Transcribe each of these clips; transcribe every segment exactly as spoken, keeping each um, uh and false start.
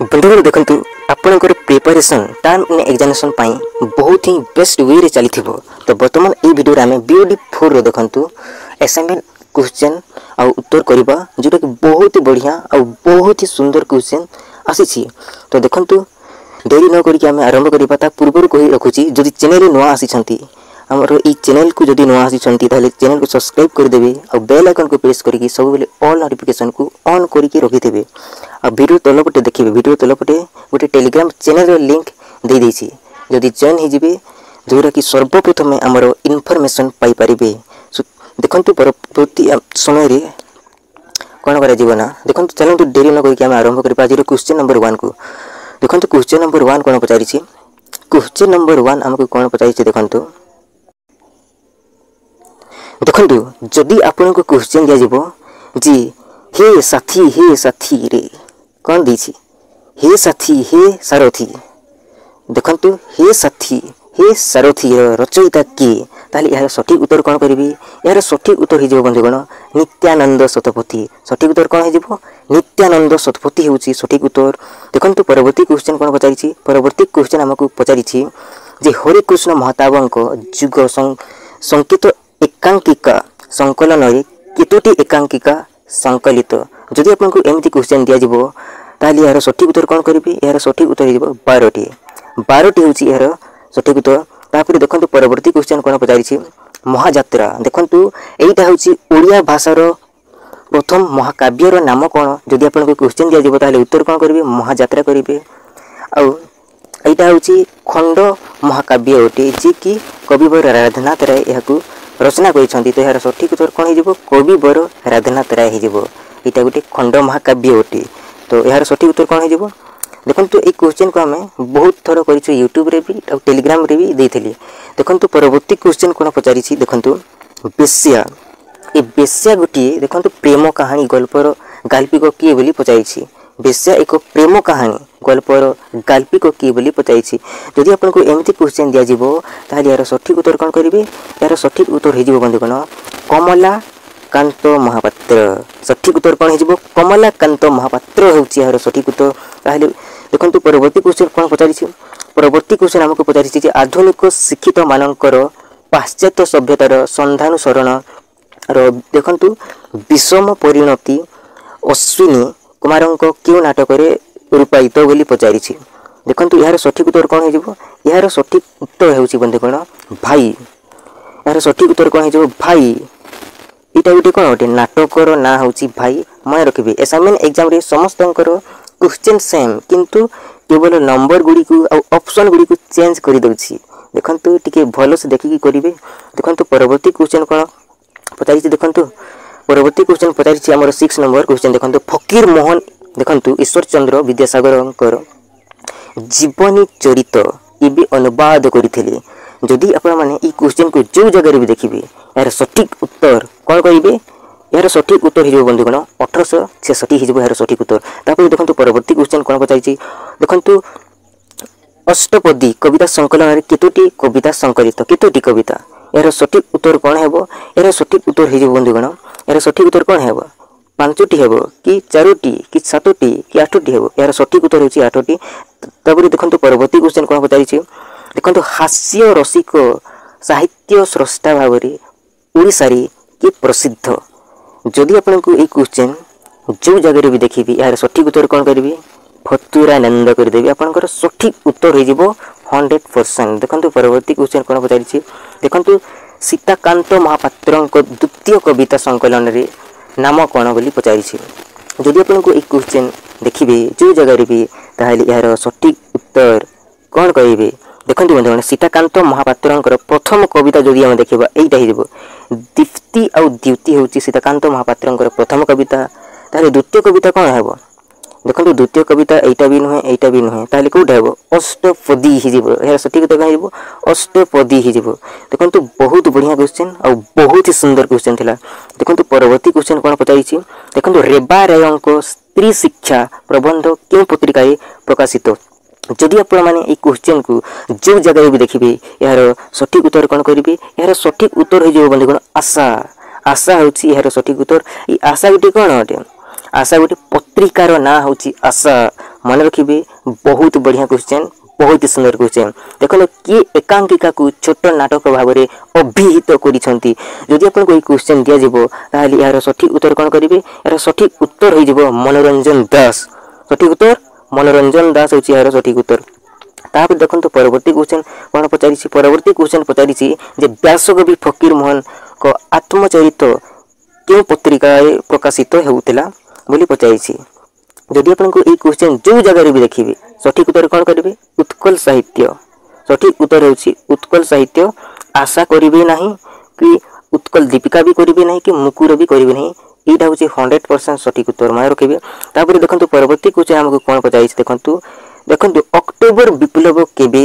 बंधुगण देखु आपणकर प्रिपेरेसन टर्म एग्जामिनेशन बहुत ही बेस्ट वे चली तो बर्तमान ये भिडियो आम बीओडी फोर देखु एसाइनमेंट क्वेश्चन आउ उत्तर करवा जोटा कि बहुत ही बढ़िया आ बहुत ही सुंदर क्वेश्चन आसी तो देखु डेरी न करी आम आरंभ करवा पूर्व कही रखुची जदि चैनल नुआ आसी आमर ये चैनल को जब नुआ आसी चैनल को सब्सक्राइब करदे और बेल आइकन को प्रेस करके सब बेले ऑल नोटिफिकेशन को ऑन करके रखिथे आ वीडियो तलपटे देखिए वीडियो तलपटे गोटे टेलीग्राम चैनल लिंक दे देछि जदि जॉइन हो जिबे जोरा कि सर्वप्रथम आमर इनफॉरमेशन पाई परिबे। सो देखंतु परवर्ती समय रे कोन करा जीवो ना देखंतु चलंतु डेरी न करके हम आरंभ करबा जे क्वेश्चन नंबर वन को देखंतु क्वेश्चन नंबर वन कोन पचारी छी क्वेश्चन नंबर वन हमको कोन पचारी छी देखंतु देखु जदि आपण को क्वेश्चन दिजाव जी हे साथी हे साथी रे कौन देछि हे साथी हे सारथी देखु हे साथी हे सारथी रचयिता किए ताले यार सठिक उत्तर कौन करी यार सठिक उत्तर हो बंधुगण नित्यानंद शतपथी सठिक उत्तर कौन हो नित्यानंद शतपथी होउची सठिक उत्तर। देखु परवर्ती क्वेश्चन कौन पचारी परवर्ती क्वेश्चन हमको पचारी हरि कृष्ण महाताब जुग संकेत एकांकिका संकलन में कतोटी एकांकिका संकलित जदि आपको एमती क्वेश्चन दिजाव ताली यार सठिक उत्तर कौन करेंगे यार सठिक उत्तर हो बारोटी बारोटी हूँ यार सठिक उत्तर। तापर देखो परवर्ती क्वेश्चन कौन पचारी महाजात्रा देखु यहाँ हूँ ओडिया भाषार प्रथम महाकाव्यर नाम कौन जदि आपको क्वेश्चन दिजाव ताली उत्तर कौन करेंगे महाजात्रा करेंगे आउ यहाँ हूँ खंड महाकाव्य अटे जी कि कविवर राधानाथ राय यहाँ रचना करते तो यार सठिक उत्तर कौन हो कविवर राधानाथ राय होटा गोटे खंड महाकाव्य अटे तो यार सठिक उत्तर कौन हो। देखो ये क्वेश्चन को आम बहुत थर कर यूट्यूब रे भी और टेलीग्राम रे भी देते। देखो परवर्ती क्वेश्चन कौन पचारी देखु बेश्या ये बेश्या गोटे देखो प्रेम कहानी गल्पर गाल्पिक किए बोली पचारी बेश्या एक प्रेम कहानी गल्पर गाल्पिक किए बोली पचारी जदि आपको एमती क्वेश्चन दिजाव ताली यार सठिक उत्तर कौन करेंगे यार सठिक उत्तर हो बंधुगण कमला कंतो महापात्र सठिक उत्तर कौन हो कमला कंतो महापात्र हूँ यार सठिक उत्तर। ताहले देखो परवर्ती क्वेश्चन कौन पचारी परवर्ती क्वेश्चन आमको पचारी आधुनिक शिक्षित मानकर पाश्चात्य सभ्यतार सन्धानुसरण देखु विषम परिणति अश्विनी कुमार क्यों नाटक रूपायित बोली पचारी देखु यार सठिक उत्तर कौन हो यार सठिक उत्तर हो बंधुगण भाई यार सठिक उत्तर कौन हो भाई यहाँ गोटे कौन गोटे नाटकर ना हूँ भाई मन रखिए एसाइनमेंट एग्जाम रे समस्त क्वेश्चन सेम किंतु केवल नंबर गुड़ी को ऑप्शन गुड़ी को चेंज कर देउछि देखु टी भल से देखिकी करेंगे। देखु परवर्ती क्वेश्चन कौन पचारी देखु परवर्ती क्वेश्चन पचारी आमर सिक्स नंबर क्वेश्चन देखो फकीर मोहन देखु ईश्वरचंद्र विद्यासागर जीवनी चरित ये अनुवाद करते जदि आपण मैंने क्वेश्चन को जो जगह भी देखिए यार सठिक उत्तर कौन करेंगे यार सठिक उत्तर हो बंधुगण अठरश छठी यार सठिक उत्तर। तापर देखो परवर्ती क्वेश्चन कौन पचारी देखु अष्टपदी कविता संकलन में कतोटी कविता संकलित कतोटी कविता यार सठिक उत्तर कौन हो यार सठिक उत्तर हो बंधुगण यार सठिक उत्तर कौन हो पांचटी हो कि चारोटी कि सातोटी कि आठटी हो यार सठिक उत्तर हो आठटी। तापर देखो परवर्ती क्वेश्चन कौन पचारी देखो हास्य रसिक साहित्य स्रष्टा भाव में ओडिशा रे कि प्रसिद्ध जदि आपको ये क्वेश्चन जो जगह भी देखिए यार सठिक उत्तर कौन करेंगे फतुरानंद करदेवी आपंकर सठिक उत्तर हो हंड्रेड परसेंट। देखो परवर्ती क्वेश्चन कौन पचारी देखु सीताकांत महापात्र द्वितीय कविता संकलन रे नाम कौन बोली पचारी जदि आपको एक क्वेश्चन देखिए जो जगह भी ताहले यार सठिक उत्तर कौन करेंगे। देखते बंधुगण सीताकांत महापात्र प्रथम कविता जदि आम देखा यहीटा हो दीप्ति आउ द्युति हूँ सीताकांत महापात्र प्रथम कविता ताहले द्वितीय कविता कौन हो देखो द्वितीय कविता एटा भी नुहे एटा भी नुहे ताहले कौटा हो अष्टपदी यार सठिक उत्तर कहीं हो अष्टपदी हो। देखो बहुत बढ़िया क्वेश्चन और बहुत ही सुंदर क्वेश्चन था। देखो परवर्ती क्वेश्चन कौन पचारी देखो रेबा राय स्त्री शिक्षा प्रबंध क्यों पत्रिका प्रकाशित जदि आपण मैंने क्वेश्चन को जो जगह भी देखिए यार सठिक उत्तर कौन करेंगे यार सठिक उत्तर हो बंधुगण आशा आशा हूँ यार सठिक उत्तर। ये आशा गोटे कौन अटे आशा गोटे पत्रिकार ना हूँ आशा मन रखिए बहुत बढ़िया क्वेश्चन, बहुत ही सुंदर क्वेश्चन। देखो किए एकांकिका को छोट नाटक भाव में अभिहित करी जदि आपको ये क्वेश्चन दिया दिजाव ताल यार सठिक उत्तर कौन करेंगे, यार सठिक उत्तर हो मनोरंजन दास। सठिक उत्तर मनोरंजन दास हो यार सठिक उत्तर। तापर देखो परवर्ती क्वेश्चन कौन पचार, परवर्ती क्वेश्चन पचारिशी व्यासकवि फकीर मोहन को आत्मचरित क्यों पत्रिका प्रकाशित होता बोली पचारिशी। जदि आपको ये क्वेश्चन जो जगह भी देखिए सठिक उत्तर कौन करेंगे, उत्कल साहित्य। सठिक उत्तर होची उत्कल साहित्य। आशा करेंगे नहीं कि उत्कल दीपिका भी करेंगे नहीं कि मुकुर भी करेंगे नहीं, यहाँ हूँ हंड्रेड परसेंट सठिक उत्तर मन रखिए। तापर देखो परवर्ती क्वेश्चन आमको कौन पचार, देखो देखो अक्टोबर विप्लव केबे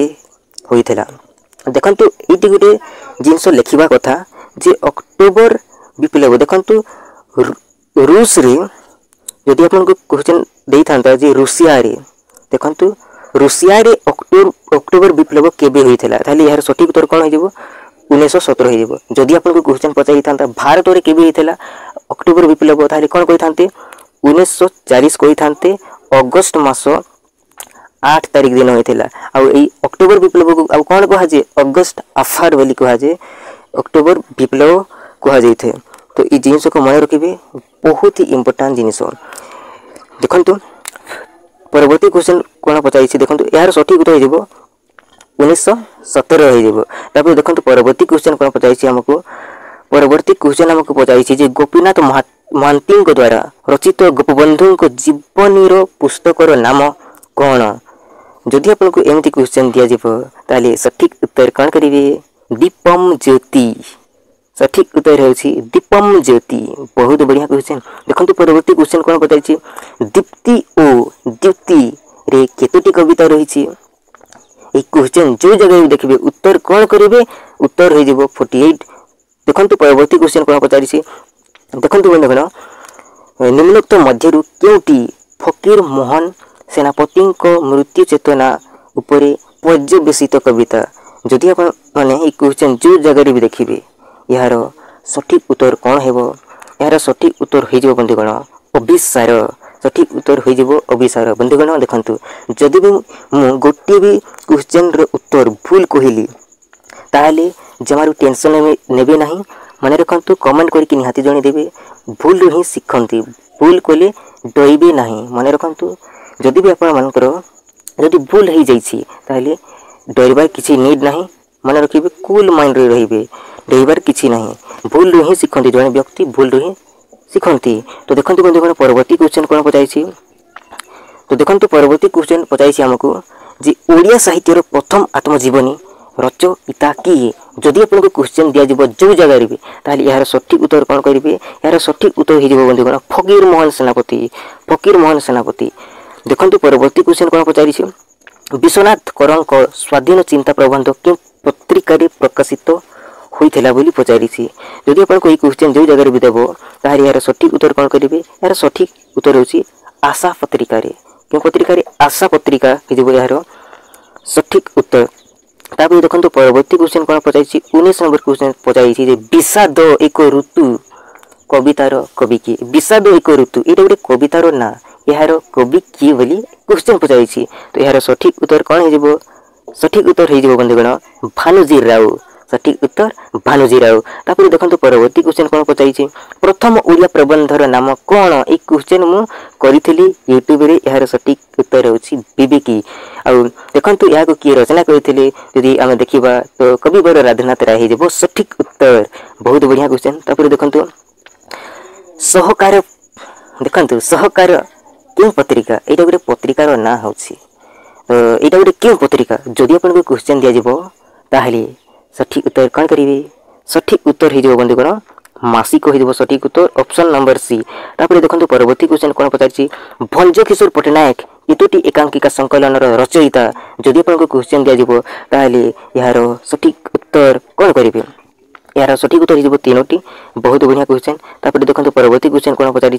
होइथिला। देखो ये गोटे जिनस लिखा कथा जे अक्टोबर विप्लव देखु रूस रे जदि आप क्वेश्चन दे था जी रूसिया रे, देखु रूसिया रे अक्टोबर अक्टोबर विप्लव केबे होइथिला ताले यार सठिक उत्तर कौन हो उन्नीस सत्रह हो। जदि आप क्वेश्चन पचारि था भारत में केबे होइथिला अक्टोबर विप्लव ताले कौन कही उन्नीस चालीस कही अगस्ट मास आठ तारीख दिन होता आउ यही अक्टोबर विप्लव को आउ कौन कहुए अगस्ट अफार बोली कहुए अक्टोबर विप्लव कहुए। तो ये जिनस को मन रखिए बहुत ही इम्पोर्टां जिनस। देखु परवर्ती क्वेश्चन कौन पचार, देखो यार सठिक उत्तर हो उन्नीस सतर हो। देखो परवर्ती क्वेश्चन कौन पचार आमको, परवर्ती क्वेश्चन आमको पचार गोपीनाथ महांती द्वारा रचित गोपबंधु जीवनीर पुस्तकर नाम कौन। जदि आपको एमती क्वेश्चन दिजाव सठिक उत्तर कौन करेंगे, दीपम ज्योति। सठिक उत्तर हो दीपम ज्योति, बहुत बढ़िया क्वेश्चन। देखो परवर्ती क्वेश्चन कौन पचार, दीप्ति ओ द्युति रे केतोटी कविता रही। क्वेश्चन जो जगह देखिए उत्तर कौन करेंगे, उत्तर हो फोर्टी एट। देखो परवर्ती क्वेश्चन कौन पचार, देखो बंधुगण निम्नोक्त मध्य क्योंटी फकीर मोहन सेनापति मृत्यु चेतना उपर पर्यवेसित कविता। जदि आप क्वेश्चन जो जगह भी देखिए यार सठिक उत्तर कौन हो, यार सठिक उत्तर हो बंधुगण अभिसार। सठिक उत्तर हो अभिसार। बंधुगण देखु जदि भी मु गोटे भी क्वेश्चन उत्तर भूल कहली ताहले जमार टेंशन नेबे ना, मन रखु कमेंट करके निहाती जणीदेवे। भूल ही शिखती, भूल कले डरबे ना, मन रखु जदि भी आपर जदि भूल हो जाए डरबार किसी नीड ना, मन रखिए कूल माइंड रे रहिबे, डरबार किसी ना, भूल रु ही शिखती जड़े व्यक्ति, भूल रु ही शिखती। तो देखो बंधुगण परवर्ती क्वेश्चन कौन पचार, तो देखो परवर्ती क्वेश्चन पचार आमको जी ओडिया साहित्यर प्रथम आत्मजीवनी रचयिता किए। जदि आपको क्वेश्चन दिजाव जो जगह भी ताल यार सठिक उत्तर कौन करेंगे, यार सठिक उत्तर हो बंधुगण फकीर मोहन सेनापति। फकीर मोहन सेनापति। देखो परवर्ती क्वेश्चन कौन पचार, विश्वनाथ करं को स्वाधीन चिंता प्रबंध के पत्रिका प्रकाशित होता बोली पचारिशी। जदि आपको ये क्वेश्चन जो जगह भी देव ताहले यार सठिक उत्तर कौन करेंगे, यार सठिक उत्तर हो आशा पत्रिका। क्यों पत्रिका, आशा पत्रिका हो यार सठिक उत्तर। तापर देखो परवर्ती क्वेश्चन कौन पचार, उन्नीस नंबर क्वेश्चन पचार विषाद एक ऋतु कवितार कवि किए। विषाद एक ऋतु ये गोटे कवितार ना, यार कवि किए बोली क्वेश्चन पचारिशी। तो यार सठिक उत्तर कौन हो, सठिक उत्तर हो बंधुगण भानुजी राव। सठिक उत्तर भानुजी राव। तापर देखो परवर्ती क्वेश्चन कौन पचार, प्रथम ओडिया प्रबंधर नाम कौन। ये क्वेश्चन मु करी यूट्यूब रे, यार सठिक उत्तर हो बिबेकी। आउ देखो यहाँ को किए रचना करते जदि आम देखा तो कविवर राधानाथ राय हो सठिक उत्तर, बहुत बढ़िया क्वेश्चन। तापर देखो सहकार, देखो सहकार क्यों पत्रिका, यहाँ गोटे पत्रिकार ना हूँ यहाँ गोटे क्यों पत्रिका। जदि आपको क्वेश्चन दिजाव ताहले सठिक उत्तर कौन करेंगे, सठिक उत्तर हो बंधुगण मासिक हो सठिक उत्तर ऑप्शन नंबर सी। तापर देखो परवर्ती क्वेश्चन कौन पचार, भंजकिशोर पट्टनायक कतोटी एकांकिका संकलन रचयिता। जदि आपको क्वेश्चन दिजाव ताहले यार सठिक उत्तर कौन करेंगे, यार सठिक उत्तर हो तीनोटी, बहुत बढ़िया क्वेश्चन। तापर देखो परवर्ती क्वेश्चन कौन पचार,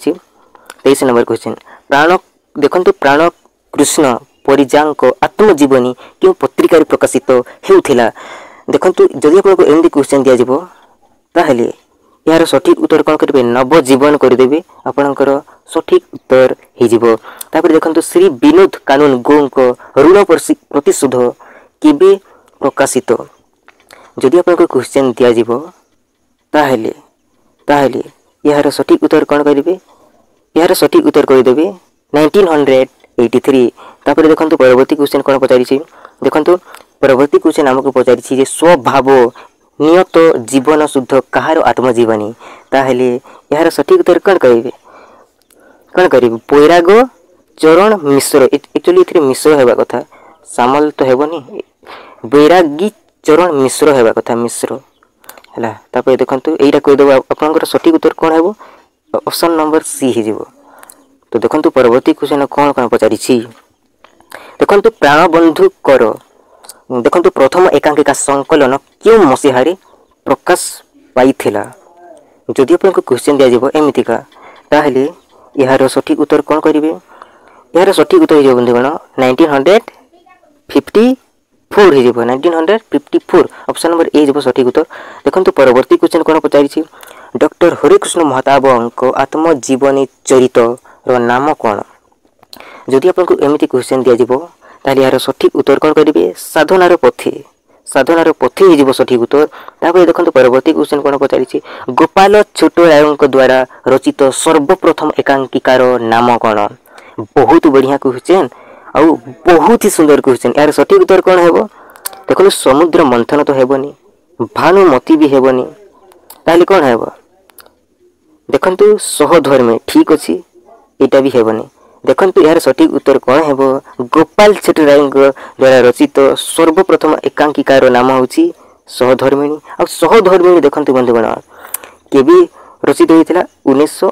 तेईस नंबर क्वेश्चन प्राण, देखो प्राण कृष्ण परिजांक आत्मजीवनी क्यों पत्रिका प्रकाशित होता। देखो जदि आपको एमती क्वेश्चन दिजाव ताहले यार सठिक उत्तर कौन करेंगे, नवजीवन करदेवे आपणकर सठिक उत्तर हो। देखो श्री विनोद कानून गो ऋण प्रतिशोध केबे प्रकाशित जदि आपको क्वेश्चन दिज्व ताहले ताहले यार सठिक उत्तर कौन करेंगे यार सठिक उत्तर करदेवे नाइंटीन एटी थ्री। तापर देखो परवर्ती क्वेश्चन कौन पचार देखो परवर्ती क्वेश्चन आमको पचार स्वभाव नियत जीवन शुद्ध कहार आत्मजीवनी ताहले यार सठिक उत्तर कौन करेंगे कौन करेंगे बैराग चरण मिश्र। एक्चुअली एथि मिश्र होगा कथा सामल तो हेनी बैरगी चरण मिश्र होगा कथा मिश्र है। तापर देखो यहीटा कहीदेव आपंकर सठिक उत्तर कौन हो ऑप्शन नंबर सी ही। तो देखो परवर्ती क्वेश्चन कौन कौन पचार देखो प्राण बंधुक कर देखो प्रथम एकांकिका संकलन क्यों मसीह प्रकाश पाई जदि आपको क्वेश्चन दिज्व एमतीका ताहले यार सठिक उत्तर कौन करेंगे यार सठिक उत्तर हो बंधुगण नाइंटीन हंड्रेड फिफ्टी फोर हो nineteen hundred fifty four option number A हो सठिक उत्तर। देखो परवर्ती क्वेश्चन कौन पचार डॉक्टर हरिकृष्ण महाताब आत्मजीवनी चरित नाम कौन जदि आपको एमती क्वेश्चन दिज्व ताहले यार सठिक उत्तर कौन करेंगे साधनार पथी साधनार पथी हो सठिक उत्तर। तापर देखो परवर्ती क्वेश्चन कौन पचार गोपाल छोटराय द्वारा रचित सर्वप्रथम एकांकिकार नाम कौन। बहुत बढ़िया क्वेश्चन आउ बहुत ही सुंदर क्वेश्चन यार सठिक उत्तर कौन हो। देखो समुद्र मंथन तो हेनी भानुमती भी हेनी ताहले कौन हो देखु सहधर्मी ठीक अच्छे यहाँ भी हेनी। देखो यार सठिक उत्तर कौन हो गोपाल छोटराय द्वारा रचित सर्वप्रथम एकांकिकार नाम हूँ सहधर्मिणी आ सहधर्मिणी देखते बंधुगण केबे रचित होता उन्नीस सौ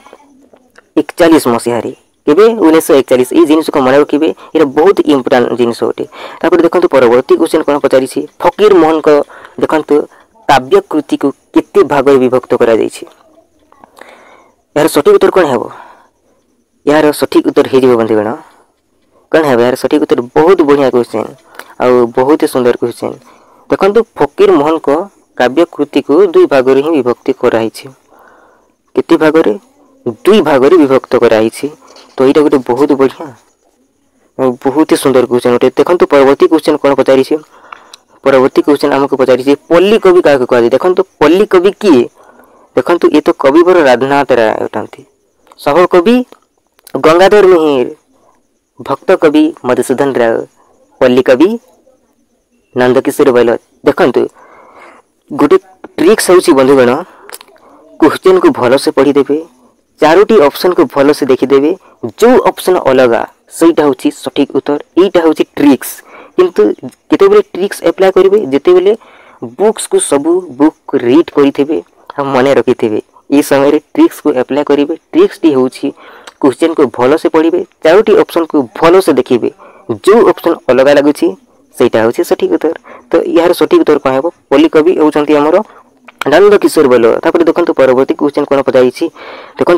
इकतालीस मसीह केबे उन्नीस सौ इकतालीस ये जिनस को मन रखे ये बहुत इम्पोर्टां जिनस गोटे। तापर देखो परवर्ती क्वेश्चन कौन पचार फकीर मोहन को देखो काव्यकृति को केते भाग विभक्त करा यार सठिक उत्तर कौन हो यार सठिक उत्तर हो बंधुगण कौन है यार सठिक उत्तर। बहुत बढ़िया क्वेश्चन आउ बहुत ही सुंदर क्वेश्चन। देखो फकीर मोहन को काव्यकृति को दुई भाग ही विभक्ति कराई केते भाग दुई भाग विभक्त कराई तो यहाँ गोटे बहुत बढ़िया बहुत ही सुंदर क्वेश्चन गोटे। देखो परवर्ती क्वेश्चन कौन पचार परवर्ती क्वेश्चन आमको पचार पल्ली कवि क्या कहुए देखो पल्ली कवि किए देखो ये तो कविवर राधानाथ राय अटाती सह कवि गंगाधर मेहर भक्त कवि मधुसूदन राय पल्ली कवि नंदकिशोर बैल। देखु गोटे ट्रिक्स हूँ बंधुगण क्वेश्चन को भलसे पढ़ीदेवे चारोटी ऑप्शन को भलसे देखीदेवे जो ऑप्शन अलग सहीटा हूँ सठिक उत्तर यहीटा हूँ ट्रिक्स किंतु जिते बेले ट्रिक्स एप्लाय करेंगे जिते बेले बुक्स को सबू बुक रीड करेंगे मन रखिथे ये समय ट्रिक्स को एप्लाय करेंगे। ट्रिक्स टी हूँ क्वेश्चन को भल से पढ़े चारोटी ऑप्शन को भल से देखिए जो ऑप्शन अलग लगुच सहीटा हूँ सठिक उत्तर। तो यार सठिक उत्तर कौन हो पल्ली कवि होती आमर नंदकिशोर बेलो। तापर देखो परवर्ती क्वेश्चन कौन पचार देखु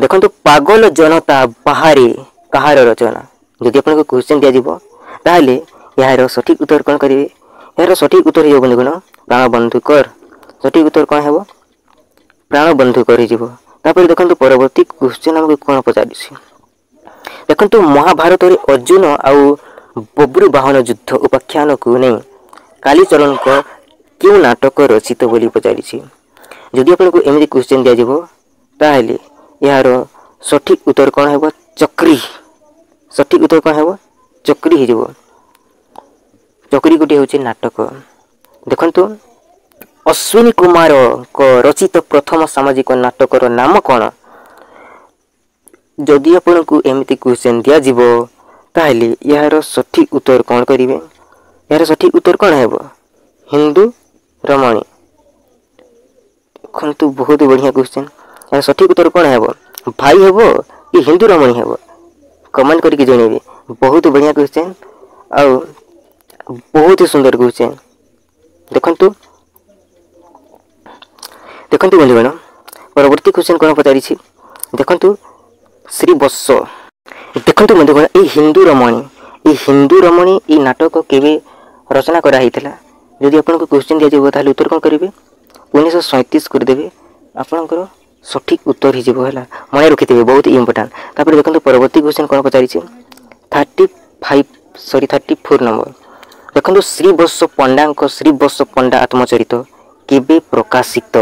देखु पागल जनता बाहरे कहार रचना जदि आपको क्वेश्चन दिज्व ताहले यार सठिक उत्तर कौन करेंगे यार सठिक उत्तर हो बंधुगण प्राण बंधुकर सठिक उत्तर कौन हो प्राण बंधुकर हो। तापर देखो परवर्ती क्वेश्चन आमको कौन पचार देखो महाभारत रे अर्जुन आउ बब्रु बाहन युद्ध उपाख्यान को नहीं कालीचरण क्यों नाटक रचित बोली पचार जदि आपको एमती क्वेश्चन दिज्व ताहले यार सठिक उत्तर कौन हो चक्री सठिक उत्तर कौन हो चक्री हो चक्री गोटे हूँ नाटक। देखो अश्विनी कुमार को रचित प्रथम सामाजिक नाटकर नाम कौन जदि आपको एमती क्वेश्चन दिज्व ताहले यार सठिक उत्तर कौन करेंगे यार सठिक उत्तर कौन हो हिंदू रमणी। देखु बहुत बढ़िया क्वेश्चन यार सठिक उत्तर कौन हो भाई हो कि हिंदू रमणी हो कमेंट करके जनइबे। बहुत बढ़िया क्वेश्चन आउ बहुत ही सुंदर क्वेश्चन। देखु देखु बंधुगण परवर्ती क्वेश्चन कौन पचार देखु श्री बर्ष देखु बंधुगण ये हिंदू रमणी ये हिंदू रमणी ये नाटक केवे रचना कराई जदि आपको क्वेश्चन दिज्व ताहले उत्तर कौन करेंगे उन्नीस सौ सैंतीस करदेवे आपणकर सठिक उत्तर होगा मन रखिथे बहुत इम्पोर्टाट। तापर देखो परवर्ती क्वेश्चन कौन पचारिछे thirty five sorry thirty four number देखो श्री बर्ष पंडा श्री बर्ष पंडा आत्मचरित केबे प्रकाशित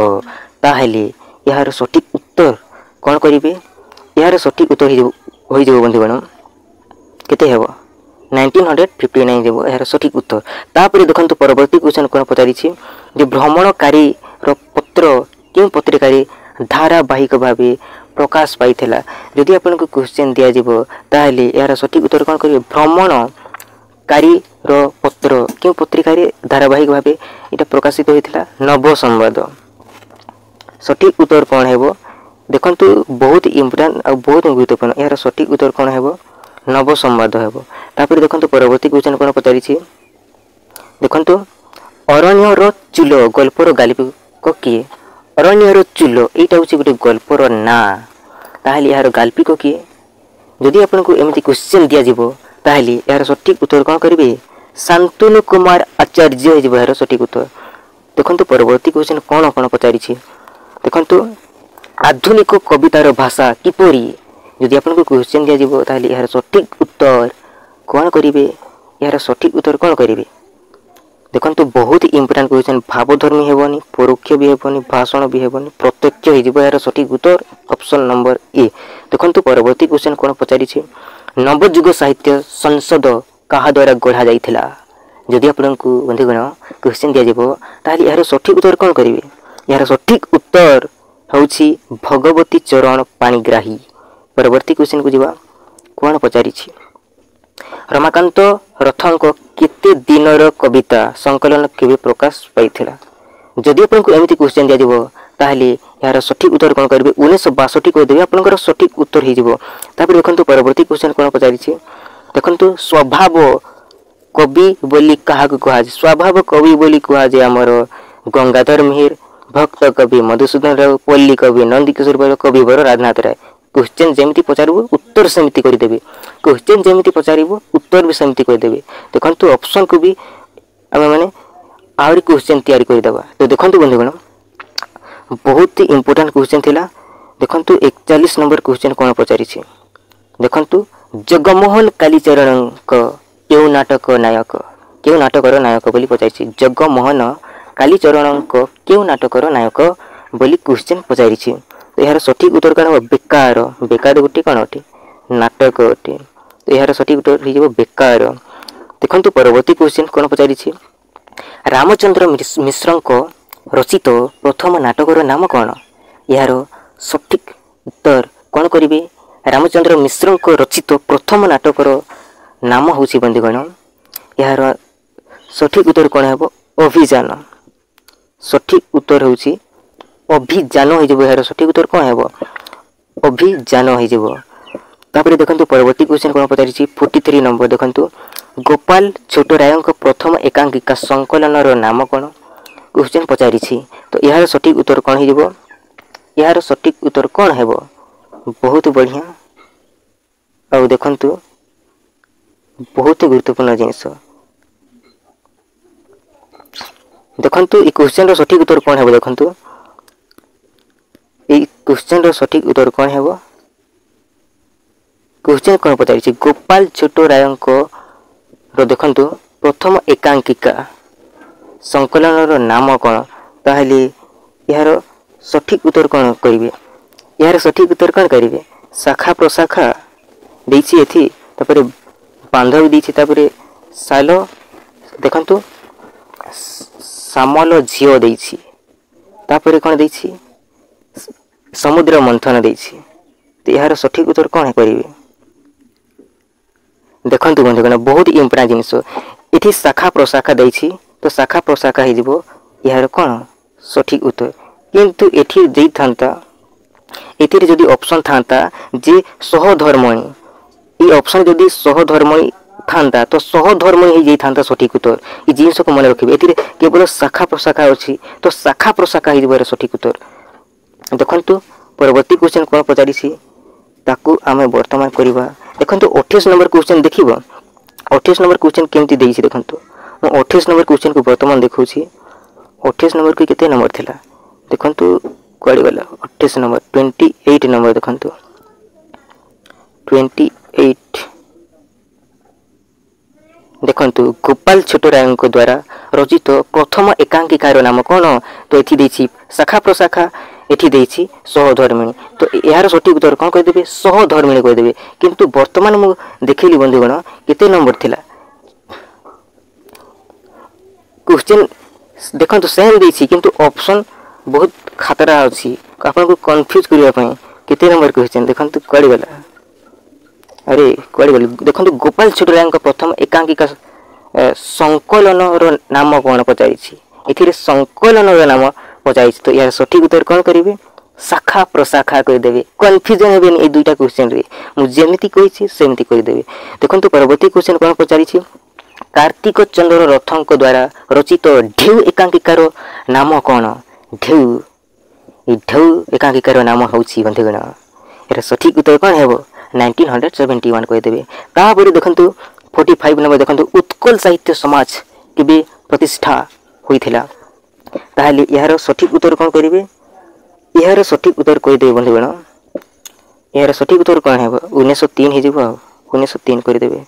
ताहले यार सठिक उत्तर कौन करेंगे यार सठिक उत्तर हो बंधुगण केते हेबो नाइंटीन फिफ्टी नाइन देबो यार सठिक उत्तर। तापर देखो परवर्ती क्वेश्चन कौन पचारिछे जे भ्रमणकारी पत्र क्यों पत्रिकारे धारावाहिक भाव प्रकाश पाई जदि आपन को क्वेश्चन दिया दिजाव ताहले यार सठिक उत्तर कौन करेंगे भ्रमणकारी पत्र क्यों पत्रिकारे धारावाहिक भाव इटा प्रकाशित होता नव संवाद सठिक उत्तर कौन है देखंतु बहुत इम्पोर्टाट आ बहुत गुरुत्वपूर्ण यार सठिक उत्तर कौन है नव संवाद होपर। देखो परवर्ती क्वेश्चन कौन पचारि देखु अरण्यर चूल गल्पर गाल्पिक किए अरण्यर चूल यहाँ हूँ गोटे गल्पर ना ताहले यार गाल्पिक किए जदि आपन को एमती क्वेश्चन दिजाव ताहले यार सठिक उत्तर कौन करेंगे शांतनु कुमार आचार्य हो यार सठिक उत्तर। देखो परवर्ती क्वेश्चन कौन कौन पचारि देखु आधुनिक कवितार भाषा किपरी जदि आपको क्वेश्चन दिजाव ताहले यार सठिक उत्तर कौन करेंगे यार सठिक उत्तर कौन करेंगे देखो बहुत इम्पोर्टाट क्वेश्चन भावधर्मी हेनी परोक्ष भी हेनी भाषण भी हेनी प्रत्यक्ष हो यार सठिक उत्तर ऑप्शन नंबर ए। देखो परवर्ती क्वेश्चन कौन पचारि नवजुग साहित्य संसद क्या द्वारा गढ़ा जाता जदि आपको बंधुगण क्वेश्चन दिजाव ताहले यार सठिक उत्तर कौन करेंगे यार सठिक उत्तर होछि भगवती चरण पाणिग्राही। परवर्ती क्वेश्चन को जीवा कौन पचारि रमाकांत रथ केते दिनर कविता संकलन केबे प्रकाश पाइथिला जदि आपन को एमती क्वेश्चन दिया दिबो ताहले यार सठिक उत्तर कौन करबे उन्नीस सौ बासठ को देबे आपनकर सठिक उत्तर हे जीवो। तापर देखंतु परवर्ती क्वेश्चन कौन पचारि देखंतु स्वभाव कवि बोली काहाक कहाजे स्वभाव कवि बोली कहाजे हमर गंगाधर मेहर भक्त कवि मधुसूदन राय पल्ली कवि नंदकिशोर कवि बर राधानाथ राय। क्वेश्चन जमी पचार उत्तर सेमती करदेवे क्वेश्चन जमी पचार उत्तर भी सेमती करदेवे। देखो ऑप्शन को भी आम मैंने आहरी क्वेश्चन तैयारी करदेवा। तो देखो बंधुगण बहुत ही इम्पोर्टाट क्वेश्चन थी देखु एकचालीस नंबर क्वेश्चन कौन पचारि देखु जगमोहन कालीचरण क्यों नाटक नायक क्यों नाटकर नायक बोली पचारि जगमोहन कालीचरण क्यों नाटकर नायक बोली क्वेश्चन पचारि तो यार सठिक उत्तर कौन हम बेकार बेकार गोटे कौन अटे नाटक अटे तो यार सठिक उत्तर हो बेकार। देखो परवर्ती क्वेश्चन कौन पचारि रामचंद्र मिश्र रचित प्रथम नाटकर नाम कौन यार सठिक उत्तर कौन करेंगे रामचंद्र मिश्र रचित प्रथम नाटकर नाम हूँ बंधुगण यार सठिक उत्तर कौन है अभिजान सठिक उत्तर होछि अभिजान हो यार सठिक उत्तर कौन है अभिजान हो। तापर देखो परवर्ती क्वेश्चन कौन पचारि फोर्टी थ्री नंबर देखो गोपाल छोटराय प्रथम एकांकिका संकलन नाम कौन क्वेश्चन पचारि तो यार सठिक उत्तर कौन हो यार सठिक उत्तर कौन है बहुत बढ़िया और देखु बहुत गुरुत्वपूर्ण जिनस। देखो ये क्वेश्चन सठिक उत्तर कौन है देखु ये क्वेश्चन सठिक उत्तर कौन है क्वेश्चन कौन पचारि गोपाल छोटराय देखु प्रथम एकांकिका संकलन नाम कौन ताहले यार सठिक उत्तर कौन करेंगे यार सठिक उत्तर कौन करेंगे शाखा प्रशाखा देछि बांधवी देछि साल देखु सामल झील देछि तापर कौन देछि समुद्र मंथन देछि तो यार सठिक उत्तर कौन करेंगे देखु बंधुगण बहुत इम्पोर्टाट जिनस ये शाखा प्रशाखा देछि तो शाखा प्रशाखा हो यार कौन सठिक उत्तर किंतु एठी जे थांता एतिर जदि ऑप्शन थांता जे सहधर्मणी ये ऑप्शन जदि सहधर्मणी था तो सहधर्म ही था सठिक उत्तर ये जिनस को मन रखिए ये केवल शाखा प्रशाखा अच्छी तो शाखा प्रशाखा हो सठिक उत्तर। देखु परवर्ती क्वेश्चन कौन पचारि आम बर्तमान करवा देखो अठाईस नंबर क्वेश्चन देख अठाईस नंबर क्वेश्चन केमती देखु अठाईस नंबर क्वेश्चन को बर्तमान देखा अठाईस नंबर को केते नंबर थी देखु कड़गला अठाईस नंबर ट्वेंटी एट नंबर देखो ट्वेंटी एट देखु गोपाल छोटराय द्वारा रचित प्रथम एकांकिकार नाम कौन तो ये शाखा प्रशाखा ये सहधर्मिणी तो यार सठिक उत्तर कौन कहीदेवे सहधर्मिणी कहीदेवे किंतु वर्तमान मु देखिली बंधुगण केते नंबर थिला क्वेश्चन देखो सेम देसी किंतु ऑप्शन बहुत खतरा अच्छी आपन को कन्फ्यूज करने केते नंबर क्वेश्चन देखो कड़ी गला अरे कड़ी गली देखो गोपाल छोटराय प्रथम एकांकिका संकलन नाम कौन पचार संकलन नाम पचार तो यार सठिक उत्तर कौन करेंगे शाखा प्रशाखा कहीदेवे कन्फ्यूजन हेन ये दुईटा क्वेश्चन रे मुझे कही सेमती कहीदेवी देखो परवर्ती क्वेश्चन कौन पचार कार्तिक चंद्र रथ द्वारा रचित ढेउ एकांकिकार नाम कौन ढेउ ढेउ एकांकिकार नाम हूँ बंधुगण यार सठिक उत्तर कौन है नाइंटीन हंड्रेड सेवेन्टी वन कहीदेवे तापर देखु फोर्टी फाइव नंबर देखो उत्कल साहित्य समाज के प्रतिष्ठा होता ताहले यार सठिक उत्तर कौन करेंगे यार सठिक उत्तर कहीदेवे बंधुगण यार सठिक उत्तर कौन है उन्नीस सौ तीन होनीस तीन कहीदेवे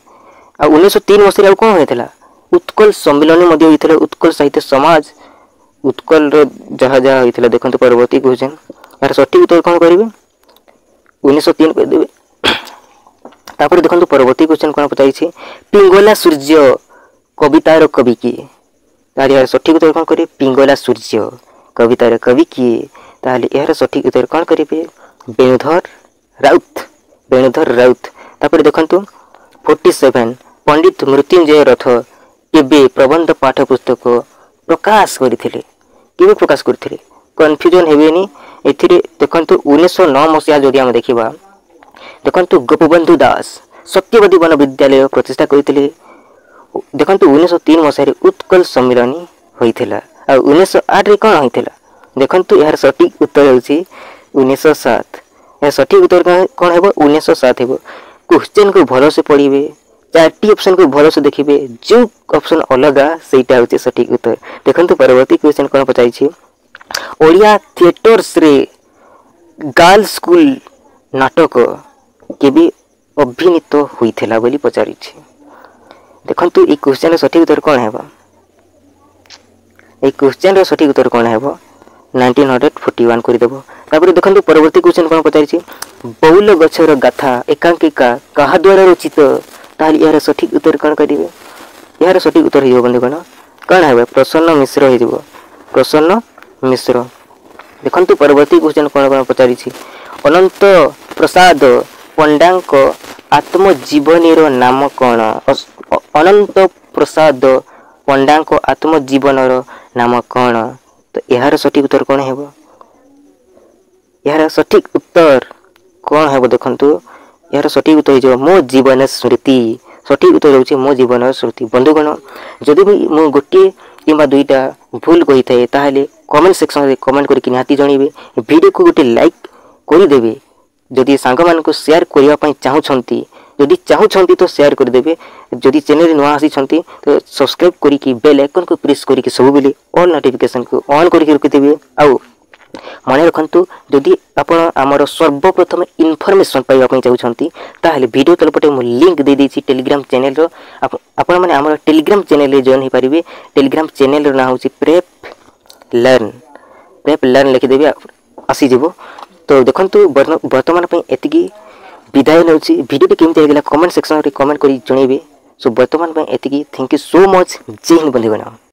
आ उन्नीस सौ तीन मसीह कौन होता उत्कल सम्मिलन होता उत्कल साहित्य समाज उत्कल रहा जहाँ होता देखो परवर्ती क्वेश्चन यार सठिक उत्तर कौन करेंगे उन्नीस सौ तीन कहीदेवे तापर देखो परवर्ती क्वेश्चन कौन पचार पिंगला सूर्य कवितार कवि किए ताहले यार सठिक उत्तर कौन करें पिंगला सूर्य कवितार कवि किए ताहले यार सठिक उत्तर कौन करेंगे बेणुधर राउत बेणुधर राउत तापर देखो फोर्टी सेवेन पंडित मृत्युंजय रथ के प्रबंध पाठ पुस्तक प्रकाश करते के प्रकाश करते कन्फ्यूजन हेनी देखो उन्नीस सौ नौ मसीहा जदि आम देखा देखो गोपबंधु दास सत्यवादी वन विद्यालय प्रतिष्ठा करते देखो उन्नीस सौ तीन मसीह उत्कल सम्मिलनी होता आ उन्नीस सौ आठ कौन होता देखो यार सठिक उत्तर उन्नीस सौ सात यार सठिक उत्तर कौन है उन्नीस सौ सात हो क्वेश्चन को भल से पढ़े चार्टी ऑप्शन को भल से देखिए जो ऑप्शन अलग सेटा हूँ सठिक उत्तर देखो परवर्ती क्वेश्चन कौन पचार ओडिया थिएटर्स रे गर्ल स्कूल नाटक केबे अभिनीत होता बोली पचार देखु ये क्वेश्चन सठिक उत्तर कौन है क्वेश्चन सठिक उत्तर कौन है नाइंटीन हंड्रेड फोर्टी वन करदेव तापर देखो परवर्ती क्वेश्चन कौन पचार बहुल गछर गाथा एकांकिका क्या द्वारा रचित ताहले यार सठिक उत्तर कौन करेंगे यार सठिक उत्तर हो बंधुगण कौन है प्रसन्न मिश्र हो प्रसन्न मिश्र देखो परवर्ती क्वेश्चन कौन कौन पचार अनंत प्रसाद पंडा आत्मजीवनी नाम कौन अनंत प्रसाद पंडा आत्मजीवन नाम कौन तो यार सठिक उत्तर कौन है यार सठिक उत्तर कौन है देखो यार सठिक उत्तर हो मो जीवन स्मृति सठिक उत्तर हो मो जीवन स्मृति बंधुगण जदि भी मु गोटे किंबा दुईटा भूल कही था ताहले कमेंट सेक्शन में कमेंट करके निहाती जणीबे वीडियो को गोटे लाइक करदेवे जदि सांग मान को शेयर करने चाहूँगी जदि चाहूँगी तो शेयर करदेवे जदि चैनल नुआ आसी तो सब्सक्राइब करके बेल आइकन को प्रेस करके सब बेले ऑल नोटिफिकेशन को ऑन करके रखिदेवे आउ मन रखु जदि आप आमर सर्वप्रथम इनफर्मेसन पाइबापी चाहती ताहले वीडियो तलपटे मुझे लिंक दे देती टेलीग्राम चैनल आपण मैंने आम टेलीग्राम चैनल जॉइन हो पारे टेलीग्राम चैनल ना हूँ प्रेप लर्न प्रेप लर्न लिखिदेवे आसीज तो देखो बर्तमान एति विदाय नौ भिडियो केमती होगा कमेंट सेक्शन में कमेंट कर जन सो बर्तमान एति थैंक यू सो मच जय हिंद बंधुगण।